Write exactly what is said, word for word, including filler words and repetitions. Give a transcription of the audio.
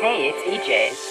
Hey, it's EeJayz.